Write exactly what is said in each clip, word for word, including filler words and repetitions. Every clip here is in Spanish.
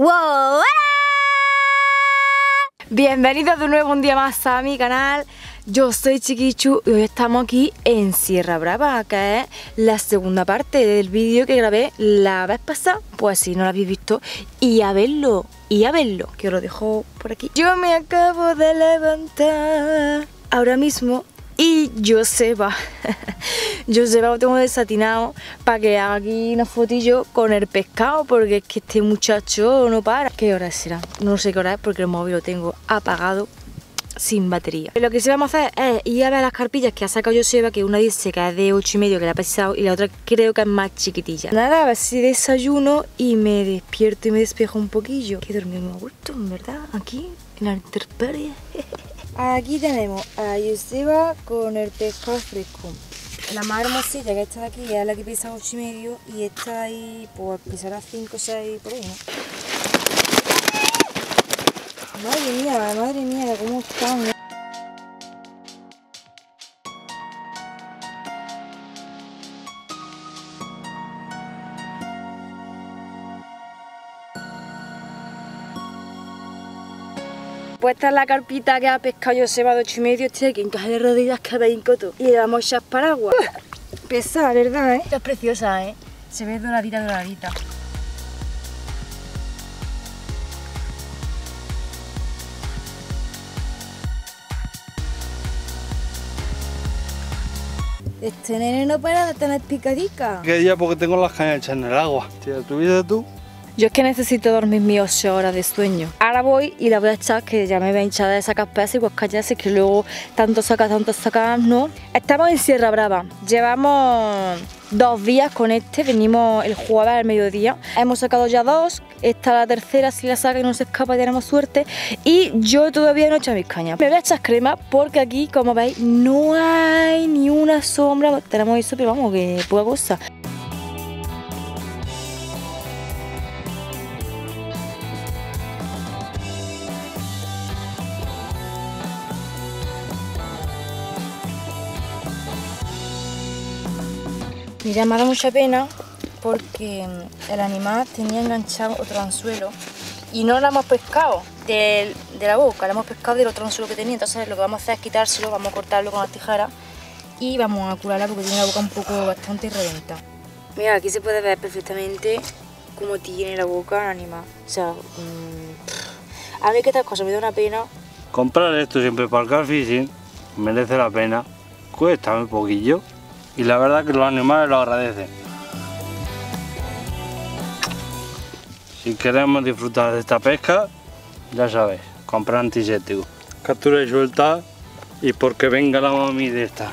¡Wow! ¡Hola! Bienvenidos de nuevo un día más a mi canal. Yo soy Chikixu y hoy estamos aquí en Sierra Brava, que es la segunda parte del vídeo que grabé la vez pasada. Pues si no lo habéis visto, y a verlo, y a verlo, que os lo dejo por aquí. Yo me acabo de levantar ahora mismo y Joseba, Joseba lo tengo desatinado para que haga aquí una fotillo con el pescado, porque es que este muchacho no para. ¿Qué hora será? No sé qué hora es porque el móvil lo tengo apagado, sin batería. Lo que sí vamos a hacer es ir a ver las carpillas que ha sacado Joseba, que una dice que es de ocho y medio, que la ha pesado, y la otra creo que es más chiquitilla. Nada, a ver si desayuno y me despierto y me despejo un poquillo. Que dormimos a gusto, en verdad, aquí, en la intemperie. Aquí tenemos a Joseba con el pescado fresco. La más hermosita que está de aquí es la que pesa ocho y medio y esta ahí pues pesará cinco o seis por ahí, ¿no? Madre mía, madre mía, cómo están, ¿no? Pues esta es la carpita que ha pescado Joseba de ocho y medio, estoy aquí en caja de rodillas que veis en coto. Y le damos ya paraguas. Pesa, ¿verdad, eh? Esta es preciosa, eh. Se ve doradita, doradita. Este nene no para de tener picadica. Que ya porque tengo las cañas hechas en el agua. Si la tuviese tú. Yo es que necesito dormir mis ocho horas de sueño. Ahora voy y la voy a echar, que ya me voy a hinchar de sacar peces y pues callarse, que luego tanto sacas, tanto sacas, no. Estamos en Sierra Brava. Llevamos dos días con este. Venimos el jueves al mediodía. Hemos sacado ya dos. Esta la tercera, si la saca y no se escapa, tenemos suerte. Y yo todavía no he echado mis cañas. Me voy a echar crema porque aquí, como veis, no hay ni una sombra. Tenemos eso, pero vamos, que poca cosa. Mira, me ha dado mucha pena porque el animal tenía enganchado otro anzuelo y no lo hemos pescado del, de la boca, lo hemos pescado del otro anzuelo que tenía. Entonces lo que vamos a hacer es quitárselo, vamos a cortarlo con las tijeras y vamos a curarla porque tiene la boca un poco bastante reventa. Mira, aquí se puede ver perfectamente cómo tiene la boca el animal. O sea, mmm, a mí que estas cosas me da una pena. Comprar esto siempre para el Carfishing merece la pena, cuesta un poquillo. Y la verdad que los animales lo agradecen. Si queremos disfrutar de esta pesca, ya sabéis, comprar antiséptico. Captura y suelta y porque venga la mami de esta.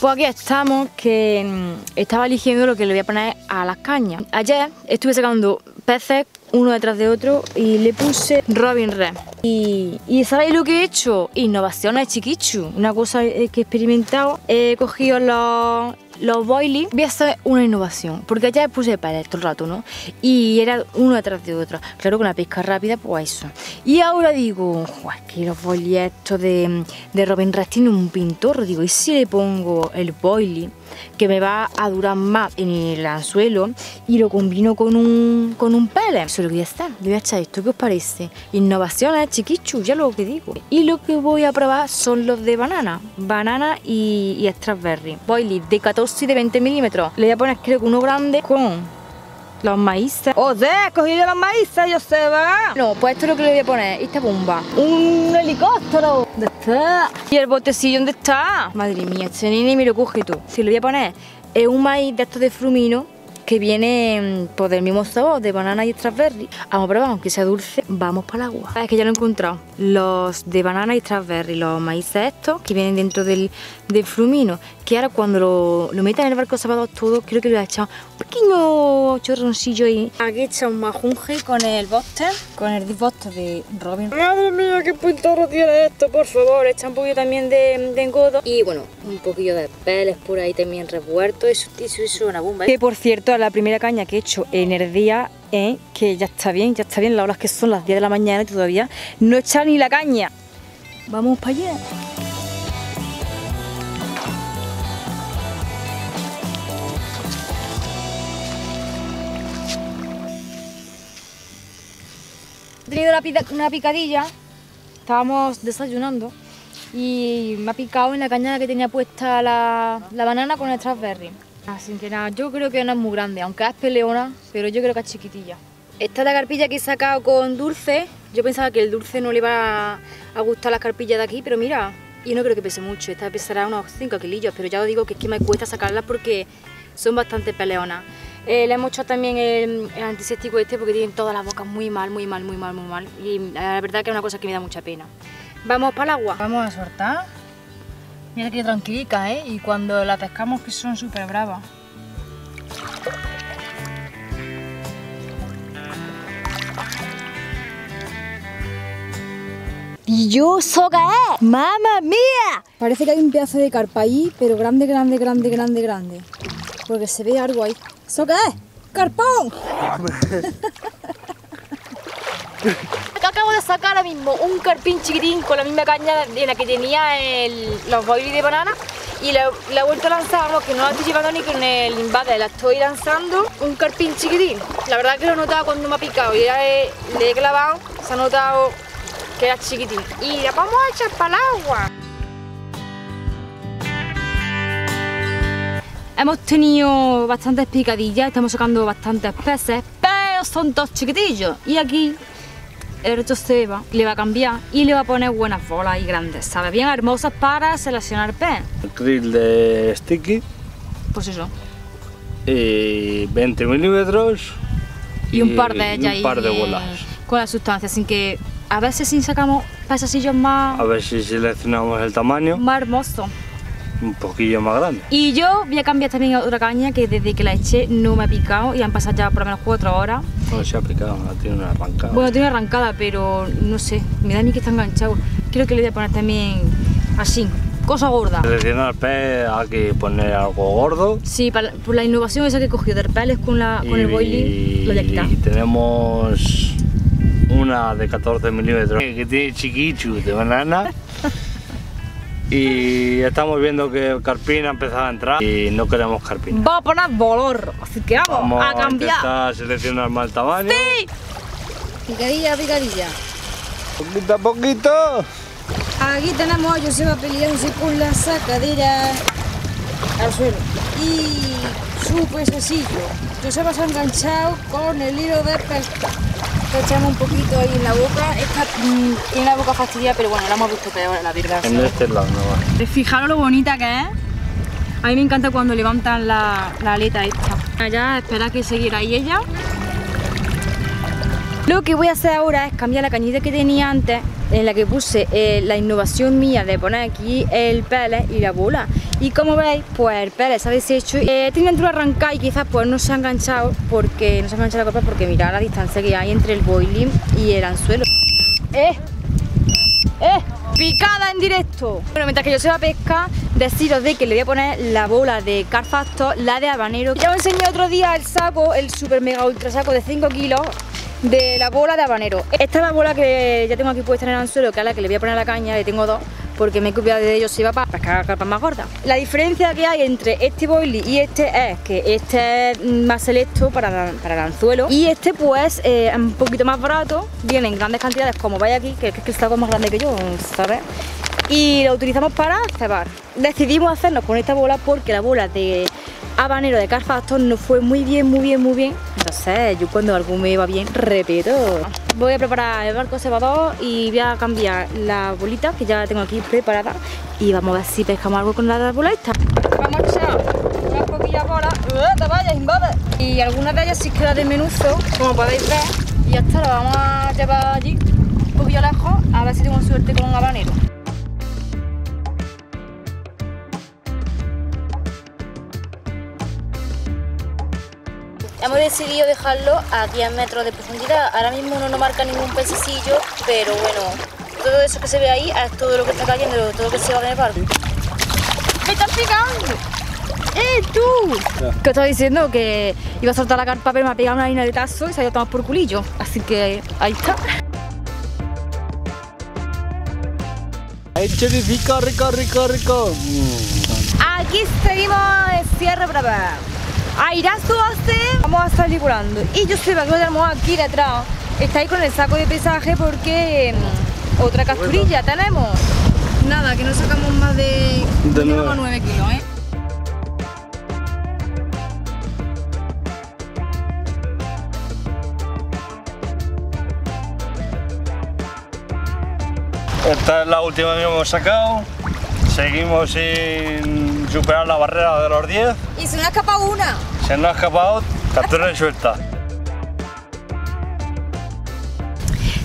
Pues aquí estamos, que estaba eligiendo lo que le voy a poner a las cañas. Ayer estuve sacando peces uno detrás de otro y le puse Robin Red. Y, y ¿sabéis lo que he hecho? Innovaciones, Chikixu. Una cosa que he experimentado, he cogido los, los boilies. Voy a hacer una innovación, porque ya puse peles todo el rato, ¿no? Y era uno detrás de otro. Claro, con la pesca rápida, pues eso. Y ahora digo, joder, que los boilies estos de, de Robin Red tienen un pintorro. Digo, ¿y si le pongo el boilie? Que me va a durar más en el anzuelo y lo combino con un, con un pellet. Solo que ya está, le voy a echar esto, ¿qué os parece? Innovaciones, Chikixu, ya lo que digo. Y lo que voy a probar son los de banana, banana y, y strawberry. Boilie de catorce y de veinte milímetros. Le voy a poner creo que uno grande con... los maíces. ¡Joder! ¡Has cogido las maíces, Joseba! No, pues esto es lo que le voy a poner. Esta bomba. ¡Un helicóptero! ¿Dónde está? ¿Y el botecillo dónde está? Madre mía, este nene me lo coge tú. Si lo voy a poner es un maíz de estos de frumino que viene pues, del mismo sabor, de banana y strawberry. Vamos a probar, aunque sea dulce, vamos para el agua. Es que ya lo he encontrado. Los de banana y strawberry, los maíces estos que vienen dentro del, del frumino. Que ahora cuando lo, lo metan en el barco sábado todo, creo que le voy a echar un pequeño chorroncillo ahí. Aquí he echado un majunje con el boster, con el disboster de Robin. Madre mía, qué pintorro tiene esto, por favor. Echa un poquillo también de, de engodo. Y bueno, un poquillo de peles por ahí también revuelto. Eso, eso, eso es una bomba, ¿eh? Que por cierto, la primera caña que he hecho en el día, ¿eh? Que ya está bien, ya está bien. Las horas que son las diez de la mañana y todavía no he echado ni la caña. Vamos para allá. He tenido una, una picadilla, estábamos desayunando y me ha picado en la cañada que tenía puesta la, la banana con el raspberry. Así que nada, yo creo que no es muy grande, aunque es peleona, pero yo creo que es chiquitilla. Esta es la carpilla que he sacado con dulce. Yo pensaba que el dulce no le iba a gustar las carpillas de aquí, pero mira, yo no creo que pese mucho. Esta pesará unos cinco kilillos, pero ya os digo que es que me cuesta sacarlas porque son bastante peleonas. Eh, le hemos hecho también el, el antiséptico este porque tienen todas las bocas muy mal, muy mal, muy mal, muy mal. Y la verdad que es una cosa que me da mucha pena. Vamos para el agua. Vamos a soltar. Mira que tranquilica, ¿eh? Y cuando la pescamos que son súper bravas. ¿Y yo so qué? ¡Mamma mía! Parece que hay un pedazo de carpa ahí, pero grande, grande, grande, grande, grande. Porque se ve algo ahí. ¿So qué? ¡Carpón! Acá acabo de sacar ahora mismo un carpín chiquitín con la misma caña de la que tenía el, los boilies de banana y la, la he vuelto a lanzar, vamos, que no la estoy llevando ni con el embate, la estoy lanzando un carpín chiquitín. La verdad es que lo he notado cuando me ha picado y ya he, le he clavado, se ha notado que era chiquitín. Y la vamos a echar para el agua. Hemos tenido bastantes picadillas, estamos sacando bastantes peces, pero son dos chiquitillos y aquí el resto se va, le va a cambiar y le va a poner buenas bolas y grandes, ¿sabes? Bien hermosas para seleccionar pez. El krill de sticky. Pues eso. Y veinte milímetros. Y un par de ellas. Y un par de bolas. Con la sustancia, sin que a veces si sacamos pececillos más... A ver si seleccionamos el tamaño. Más hermoso. Un poquillo más grande. Y yo voy a cambiar también a otra caña que desde que la eché no me ha picado y han pasado ya por lo menos cuatro horas. No se ha picado, no tiene una arrancada. Bueno, tiene una arrancada, pero no sé, me da ni que está enganchado. Creo que le voy a poner también así, cosa gorda. Seleccionar pez hay que poner algo gordo. Sí, para, por la innovación esa que he cogido de repeles con, la, con y, el boiling, lo ya. Y tenemos una de catorce milímetros que tiene Chikixu de banana. Y estamos viendo que el carpín ha empezado a entrar y no queremos carpín. Vamos a poner valor, así que vamos, vamos a cambiar. Vamos a seleccionar mal tamaño. ¡Sí! Picadilla, picadilla. Poquito a poquito. Aquí tenemos a Joseba peleándose con la sacadera al suelo. Y su pececillo. Joseba se ha enganchado con el hilo de pesca. Lo echamos un poquito ahí en la boca, esta mmm, en la boca fastidia, pero bueno, la hemos visto peor, la verdad. En este lado no va. Fijaros lo bonita que es. A mí me encanta cuando levantan la, la aleta esta. Allá, espera que seguirá ahí ella. Lo que voy a hacer ahora es cambiar la cañita que tenía antes, en la que puse eh, la innovación mía de poner aquí el pele y la bola. Y como veis, pues el pele se ha deshecho. Eh, tiene dentro arrancada y quizás pues no se ha enganchado porque no se ha enganchado la copa porque mirad la distancia que hay entre el boiling y el anzuelo. ¡Eh! ¡Eh! ¡Picada en directo! Bueno, mientras que yo se va a pescar, deciros de que le voy a poner la bola de Carfax, la de Habanero. Ya os enseñé otro día el saco, el super mega ultra saco de cinco kilos. De la bola de Habanero. Esta es la bola que ya tengo aquí puesta en el anzuelo, que a la que le voy a poner la caña, le tengo dos, porque me he copiado de ellos, se va para pescar carpas más gordas. La diferencia que hay entre este boilie y este es que este es más selecto para, para el anzuelo y este pues eh, es un poquito más barato, viene en grandes cantidades como veis aquí, que es que el saco es más grande que yo, ¿sabes? Y lo utilizamos para cebar. Decidimos hacernos con esta bola porque la bola de Habanero de Carfax no fue muy bien, muy bien, muy bien. Entonces, yo cuando algo me va bien, repito. Voy a preparar el barco cebador y voy a cambiar la bolita que ya tengo aquí preparada. Y vamos a ver si pescamos algo con la bolita. Vamos a echar unas poquillas bolas. Y algunas de ellas sí que las desmenuzo, como podéis ver. Y ya está, la vamos a llevar allí un poquillo lejos, a ver si tengo suerte con un habanero. Hemos decidido dejarlo a diez metros de profundidad. Ahora mismo no nos marca ningún pececillo, pero bueno, todo eso que se ve ahí es todo lo que está cayendo, todo lo que se va en el barco. ¡Me están picando! ¡Eh, tú! ¿Qué estaba diciendo? Que iba a soltar la carpa, pero me ha pegado una harina de tazo y se ha ido a tomar por culillo. Así que ahí está. ¡Échale rico, rico, rico, rico! Aquí seguimos en Sierra Brava. Airazo hace, vamos a salir volando. Y yo sé que lo tenemos aquí detrás Está ahí con el saco de pesaje porque... Otra capturilla, tenemos. Nada, que no sacamos más de, de nueve kilos, ¿eh? Esta es la última que hemos sacado. Seguimos sin superar la barrera de los diez. Y se nos ha escapado una. Se nos ha escapado, captura suelta.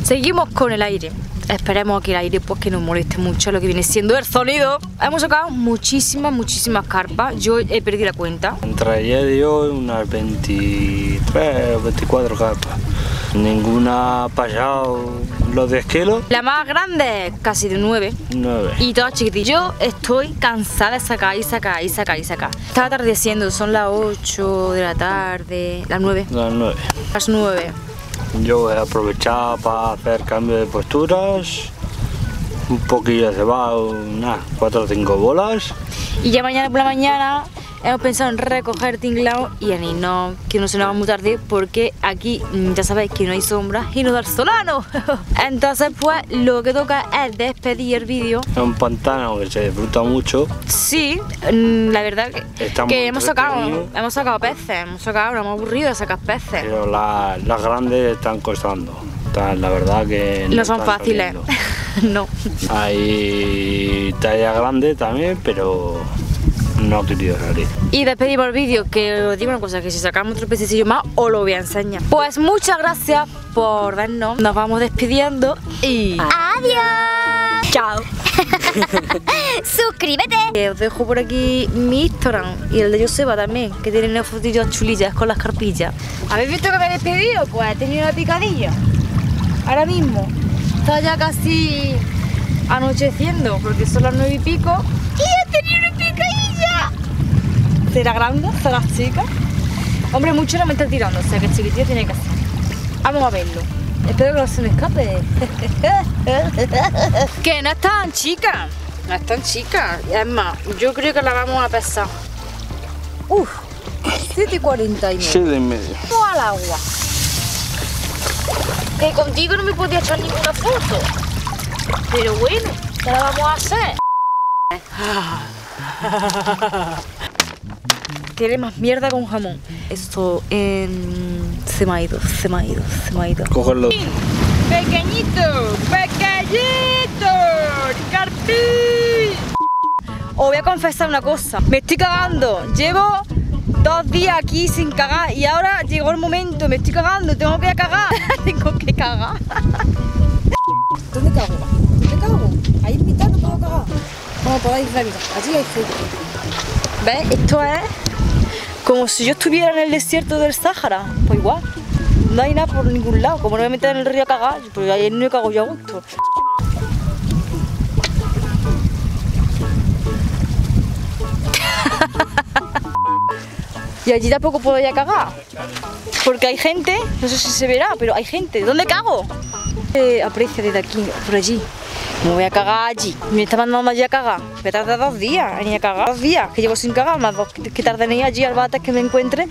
Seguimos con el aire. Esperemos que el aire pues que no moleste mucho lo que viene siendo el sonido. Hemos sacado muchísimas, muchísimas carpas. Yo he perdido la cuenta. Entre ayer y hoy unas veintitrés, veinticuatro carpas. Ninguna ha pasado los diez kilos. La más grande casi de nueve. nueve. Y todas chiquititas. Yo estoy cansada de sacar y sacar y sacar y sacar. Está atardeciendo, son las ocho de la tarde, las nueve. Las nueve. Las nueve. Yo voy a aprovechar para hacer cambio de posturas, un poquillo de cebado, unas cuatro o cinco bolas. Y ya mañana por la mañana hemos pensado en recoger tinglao y anino, que no se nos haga muy tarde porque aquí ya sabéis que no hay sombra y nos da el solano. Entonces pues lo que toca es despedir el vídeo. Es un pantano que se disfruta mucho. Sí, la verdad que, que hemos sacado hemos sacado peces, hemos sacado, nos hemos aburrido de sacar peces. Pero la, las grandes están costando, están, la verdad que no, no son fáciles, no. Hay talla grande también, pero... no ha querido salir. Y despedimos el vídeo, que os digo una cosa, que si sacamos otro pececillo más os lo voy a enseñar. Pues muchas gracias por vernos, nos vamos despidiendo y... ¡adiós! ¡Chao! ¡Suscríbete! Os dejo por aquí mi Instagram y el de Joseba también, que tiene unas fotillas chulillas con las carpillas. ¿Habéis visto que me he despedido? Pues he tenido una picadilla. Ahora mismo está ya casi anocheciendo, porque son las nueve y pico. ¡Y he tenido una picadilla! ¿Será grande? ¿Será chica? Hombre, mucho no me está tirando, o sea que el chiquitillo tiene que hacer. Vamos a verlo. Espero que no se me escape. Que no es tan chica. No es tan chica. Es más, yo creo que la vamos a pesar. Uff, siete cuarenta y nueve. siete y medio. Todo al agua. Que contigo no me podía echar ninguna foto. Pero bueno, ¿qué la vamos a hacer? Tiene más mierda con jamón. Esto en... se me ha ido, se me ha ido, se me ha ido. Cógelo. Pequeñito, pequeñito, carpí. Os voy a confesar una cosa. Me estoy cagando. Llevo dos días aquí sin cagar y ahora llegó el momento. Me estoy cagando, tengo que cagar. Tengo que cagar. ¿Dónde cago? ¿Dónde cago? Ahí en mitad no puedo cagar. Como podáis ver, allí hay fútbol. ¿Ves? Esto es... como si yo estuviera en el desierto del Sáhara, pues igual, no hay nada por ningún lado, como no me meter en el río a cagar, porque ayer no he cagado yo a gusto. Y allí tampoco puedo ya cagar, porque hay gente, no sé si se verá, pero hay gente, ¿dónde cago? Eh, aprecia desde aquí, por allí. Me voy a cagar allí. Me está mandando allí a cagar. Me tarda dos días en ir a cagar. Dos días que llevo sin cagar, más dos que tardan en ir allí al bate que me encuentre.